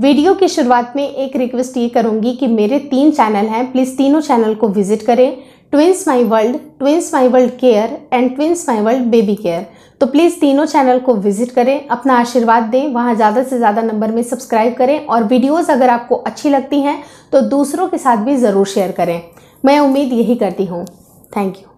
Video की शुरुआत में एक रिक्वेस्ट ये करूंगी कि मेरे 3 चैनल हैं, प्लीज़ तीनों चैनल को विजिट करें, twins my world, twins my world care and twins my world baby care. तो प्लीज़ तीनों चैनल को विजिट करें, अपना आशीर्वाद दें, वहाँ ज़्यादा से ज़्यादा नंबर में सब्सक्राइब करें और वीडियोज़ अगर आपको अच्छी लगती हैं तो दूसरों के साथ भी ज़रूर शेयर करें। मैं उम्मीद यही करती हूँ। Thank you.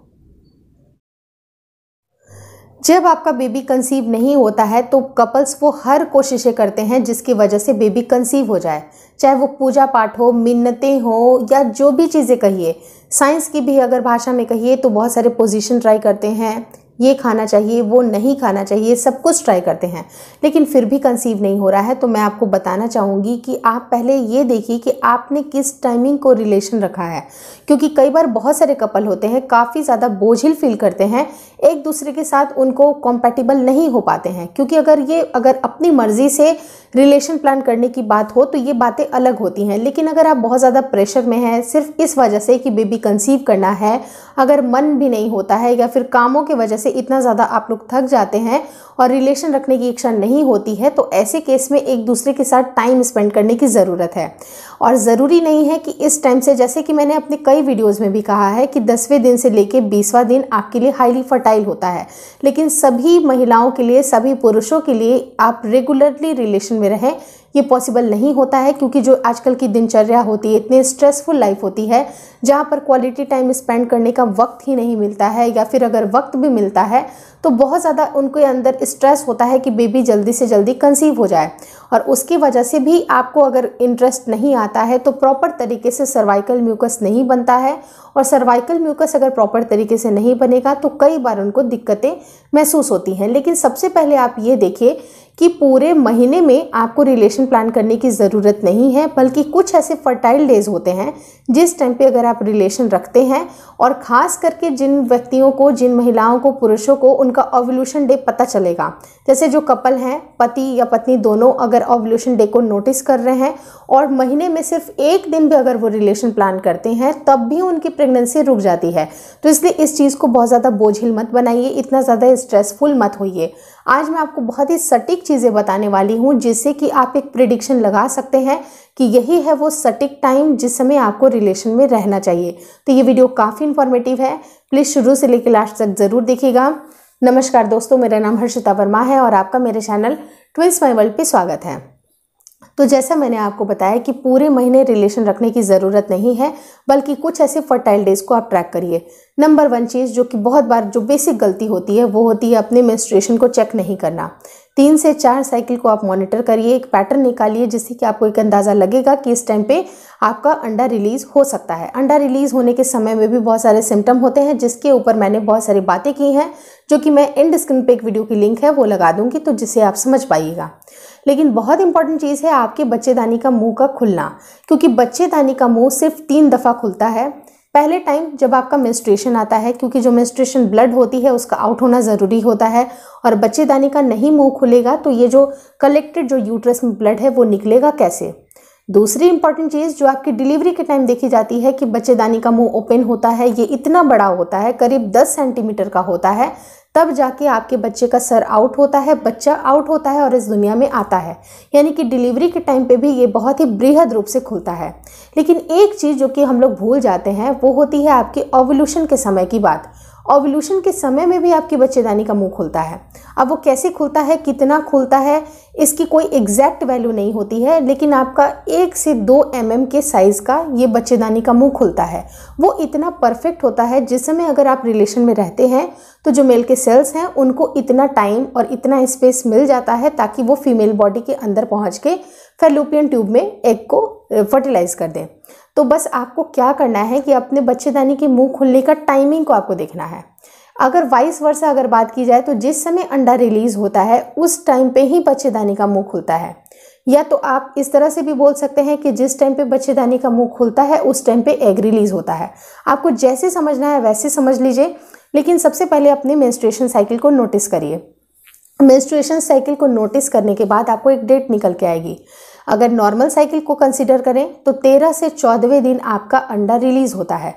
जब आपका बेबी कंसीव नहीं होता है तो कपल्स वो हर कोशिशें करते हैं जिसकी वजह से बेबी कंसीव हो जाए, चाहे वो पूजा पाठ हो, मिन्नतें हो या जो भी चीज़ें कहिए। साइंस की भी अगर भाषा में कहिए तो बहुत सारे पोजीशन ट्राई करते हैं, ये खाना चाहिए, वो नहीं खाना चाहिए, सब कुछ ट्राई करते हैं लेकिन फिर भी कंसीव नहीं हो रहा है। तो मैं आपको बताना चाहूँगी कि आप पहले ये देखिए कि आपने किस टाइमिंग को रिलेशन रखा है, क्योंकि कई बार बहुत सारे कपल होते हैं काफ़ी ज़्यादा बोझिल फील करते हैं, एक दूसरे के साथ उनको कॉम्पैटिबल नहीं हो पाते हैं। क्योंकि अगर अपनी मर्ज़ी से रिलेशन प्लान करने की बात हो तो ये बातें अलग होती हैं, लेकिन अगर आप बहुत ज़्यादा प्रेशर में हैं सिर्फ इस वजह से कि बेबी कंसीव करना है, अगर मन भी नहीं होता है या फिर कामों की वजह से इतना ज़्यादा आप लोग थक जाते हैं और रिलेशन रखने की इच्छा नहीं होती है, तो ऐसे केस में एक दूसरे के साथ टाइम स्पेंड करने की ज़रूरत है। और ज़रूरी नहीं है कि इस टाइम से, जैसे कि मैंने अपने कई वीडियोज़ में भी कहा है कि 10वें दिन से लेकर 20वां दिन आपके लिए हाईली फर्टाइल होता है, लेकिन सभी महिलाओं के लिए, सभी पुरुषों के लिए आप रेगुलरली रिलेशन में रहें ये पॉसिबल नहीं होता है। क्योंकि जो आजकल की दिनचर्या होती है, इतनी स्ट्रेसफुल लाइफ होती है जहाँ पर क्वालिटी टाइम स्पेंड करने का वक्त ही नहीं मिलता है, या फिर अगर वक्त भी मिलता है तो बहुत ज़्यादा उनके अंदर स्ट्रेस होता है कि बेबी जल्दी से जल्दी कंसीव हो जाए। और उसकी वजह से भी आपको अगर इंटरेस्ट नहीं आता है तो प्रॉपर तरीके से सर्वाइकल म्यूकस नहीं बनता है, और सर्वाइकल म्यूकस अगर प्रॉपर तरीके से नहीं बनेगा तो कई बार उनको दिक्कतें महसूस होती हैं। लेकिन सबसे पहले आप ये देखिए कि पूरे महीने में आपको रिलेशन प्लान करने की ज़रूरत नहीं है, बल्कि कुछ ऐसे फर्टाइल डेज होते हैं जिस टाइम पे अगर आप रिलेशन रखते हैं, और ख़ास करके जिन व्यक्तियों को, जिन महिलाओं को, पुरुषों को उनका ओव्यूलेशन डे पता चलेगा। जैसे जो कपल हैं, पति या पत्नी दोनों अगर ओव्यूलेशन डे को नोटिस कर रहे हैं और महीने में सिर्फ एक दिन भी अगर वो रिलेशन प्लान करते हैं तब भी उनकी प्रेगनेंसी रुक जाती है। तो इसलिए इस चीज़ को बहुत ज़्यादा बोझिल मत बनाइए, इतना ज़्यादा स्ट्रेसफुल मत होइए। आज मैं आपको बहुत ही सटीक चीज़ें बताने वाली हूँ जिससे कि आप एक प्रेडिक्शन लगा सकते हैं कि यही है वो सटीक टाइम जिस समय आपको रिलेशन में रहना चाहिए। तो ये वीडियो काफ़ी इन्फॉर्मेटिव है, प्लीज़ शुरू से लेकर लास्ट तक ज़रूर देखिएगा। नमस्कार दोस्तों, मेरा नाम हर्षिता वर्मा है और आपका मेरे चैनल ट्विंस माय वर्ल्ड पे स्वागत है। तो जैसा मैंने आपको बताया कि पूरे महीने रिलेशन रखने की ज़रूरत नहीं है, बल्कि कुछ ऐसे फर्टाइल डेज को आप ट्रैक करिए। नंबर 1 चीज़ जो कि बहुत बार जो बेसिक गलती होती है वो होती है अपने मेंस्ट्रुएशन को चेक नहीं करना। 3 से 4 साइकिल को आप मॉनिटर करिए, एक पैटर्न निकालिए जिससे कि आपको एक अंदाज़ा लगेगा कि इस टाइम पे आपका अंडा रिलीज़ हो सकता है। अंडा रिलीज़ होने के समय में भी बहुत सारे सिम्टम होते हैं जिसके ऊपर मैंने बहुत सारी बातें की हैं, जो कि मैं एंड स्क्रीन पे एक वीडियो की लिंक है वो लगा दूंगी तो जिससे आप समझ पाइएगा। लेकिन बहुत इंपॉर्टेंट चीज़ है आपके बच्चेदानी का मुँह का खुलना, क्योंकि बच्चेदानी का मुँह सिर्फ 3 दफ़ा खुलता है। पहले टाइम जब आपका मेंस्ट्रुएशन आता है, क्योंकि जो मेंस्ट्रुएशन ब्लड होती है उसका आउट होना ज़रूरी होता है, और बच्चेदानी का नहीं मुंह खुलेगा तो ये जो कलेक्टेड जो यूट्रस में ब्लड है वो निकलेगा कैसे। दूसरी इंपॉर्टेंट चीज़ जो आपकी डिलीवरी के टाइम देखी जाती है कि बच्चेदानी का मुंह ओपन होता है, ये इतना बड़ा होता है, करीब 10 सेंटीमीटर का होता है, तब जाके आपके बच्चे का सर आउट होता है, बच्चा आउट होता है और इस दुनिया में आता है। यानी कि डिलीवरी के टाइम पे भी ये बहुत ही बृहद रूप से खुलता है। लेकिन एक चीज़ जो कि हम लोग भूल जाते हैं वो होती है आपके ओव्यूलेशन के समय की बात। ओव्यूलेशन के समय में भी आपकी बच्चेदानी का मुंह खुलता है। अब वो कैसे खुलता है, कितना खुलता है, इसकी कोई एग्जैक्ट वैल्यू नहीं होती है, लेकिन आपका 1 से 2 mm के साइज़ का ये बच्चेदानी का मुंह खुलता है। वो इतना परफेक्ट होता है जिस समय अगर आप रिलेशन में रहते हैं तो जो मेल के सेल्स हैं उनको इतना टाइम और इतना स्पेस मिल जाता है ताकि वो फीमेल बॉडी के अंदर पहुँच के फैलोपियन ट्यूब में एग को फर्टिलाइज कर दें। तो बस आपको क्या करना है कि अपने बच्चेदानी के मुंह खुलने का टाइमिंग को आपको देखना है। अगर वाइस वर्सा अगर बात की जाए तो जिस समय अंडा रिलीज़ होता है उस टाइम पे ही बच्चेदानी का मुंह खुलता है, या तो आप इस तरह से भी बोल सकते हैं कि जिस टाइम पे बच्चेदानी का मुंह खुलता है उस टाइम पे एग रिलीज़ होता है। आपको जैसे समझना है वैसे समझ लीजिए, लेकिन सबसे पहले अपने मेंस्ट्रुएशन साइकिल को नोटिस करिए। मेंस्ट्रुएशन साइकिल को नोटिस करने के बाद आपको एक डेट निकल के आएगी। अगर नॉर्मल साइकिल को कंसिडर करें तो 13 से 14वें दिन आपका अंडा रिलीज होता है।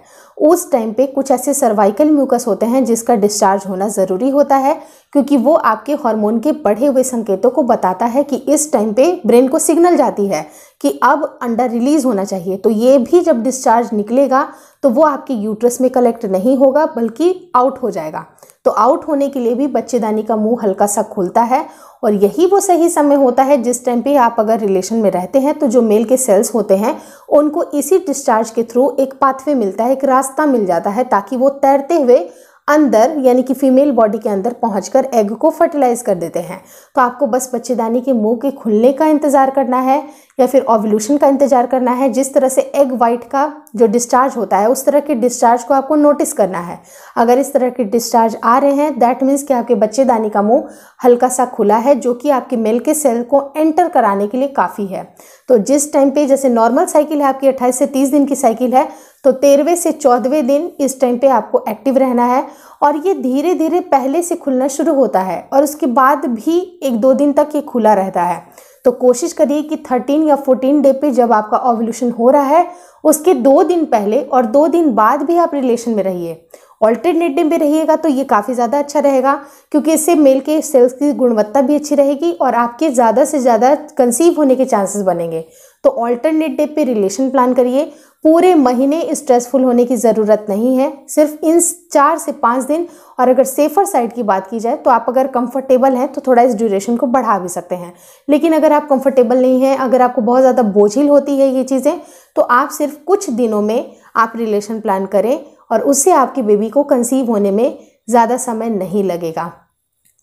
उस टाइम पे कुछ ऐसे सर्वाइकल म्यूकस होते हैं जिसका डिस्चार्ज होना ज़रूरी होता है, क्योंकि वो आपके हार्मोन के बढ़े हुए संकेतों को बताता है कि इस टाइम पे ब्रेन को सिग्नल जाती है कि अब अंडा रिलीज़ होना चाहिए। तो ये भी जब डिस्चार्ज निकलेगा तो वो आपके यूट्रस में कलेक्ट नहीं होगा बल्कि आउट हो जाएगा। तो आउट होने के लिए भी बच्चेदानी का मुंह हल्का सा खुलता है और यही वो सही समय होता है जिस टाइम पे आप अगर रिलेशन में रहते हैं तो जो मेल के सेल्स होते हैं उनको इसी डिस्चार्ज के थ्रू एक पाथवे मिलता है, एक रास्ता मिल जाता है, ताकि वो तैरते हुए अंदर यानी कि फीमेल बॉडी के अंदर पहुंचकर एग को फर्टिलाइज कर देते हैं। तो आपको बस बच्चेदानी के मुंह के खुलने का इंतज़ार करना है या फिर ओव्यूलेशन का इंतज़ार करना है। जिस तरह से एग वाइट का जो डिस्चार्ज होता है उस तरह के डिस्चार्ज को आपको नोटिस करना है। अगर इस तरह के डिस्चार्ज आ रहे हैं दैट मीन्स कि आपके बच्चेदानी का मुँह हल्का सा खुला है, जो कि आपके मेल के सेल को एंटर कराने के लिए काफ़ी है। तो जिस टाइम पे जैसे नॉर्मल साइकिल है आपकी 28 से 30 दिन की साइकिल है, तो 13वें से 14वें दिन इस टाइम पे आपको एक्टिव रहना है और ये धीरे धीरे पहले से खुलना शुरू होता है और उसके बाद भी 1-2 दिन तक ये खुला रहता है। तो कोशिश करिए कि 13 या 14 डे पे जब आपका ओव्यूलेशन हो रहा है उसके 2 दिन पहले और 2 दिन बाद भी आप रिलेशन में रहिए, ऑल्टरनेटिव में रहिएगा तो ये काफ़ी ज़्यादा अच्छा रहेगा, क्योंकि इससे मेल के सेल्स की गुणवत्ता भी अच्छी रहेगी और आपके ज़्यादा से ज़्यादा कंसीव होने के चांसेस बनेंगे। तो ऑल्टरनेट डे पे रिलेशन प्लान करिए। पूरे महीने स्ट्रेसफुल होने की ज़रूरत नहीं है, सिर्फ इन 4 से 5 दिन। और अगर सेफर साइड की बात की जाए तो आप अगर कंफर्टेबल हैं तो थोड़ा इस ड्यूरेशन को बढ़ा भी सकते हैं, लेकिन अगर आप कंफर्टेबल नहीं हैं, अगर आपको बहुत ज़्यादा बोझिल होती है ये चीज़ें, तो आप सिर्फ कुछ दिनों में आप रिलेशन प्लान करें और उससे आपके बेबी को कंसीव होने में ज़्यादा समय नहीं लगेगा।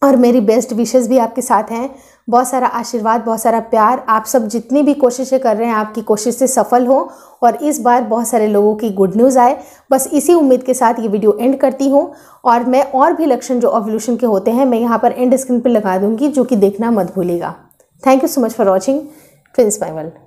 और मेरी बेस्ट विशेस भी आपके साथ हैं, बहुत सारा आशीर्वाद, बहुत सारा प्यार। आप सब जितनी भी कोशिशें कर रहे हैं आपकी कोशिश से सफल हो और इस बार बहुत सारे लोगों की गुड न्यूज़ आए। बस इसी उम्मीद के साथ ये वीडियो एंड करती हूँ और मैं और भी लक्षण जो ओव्यूलेशन के होते हैं मैं यहाँ पर एंड स्क्रीन पर लगा दूँगी, जो कि देखना मत भूलिएगा। Thank you so much for watching twins my world.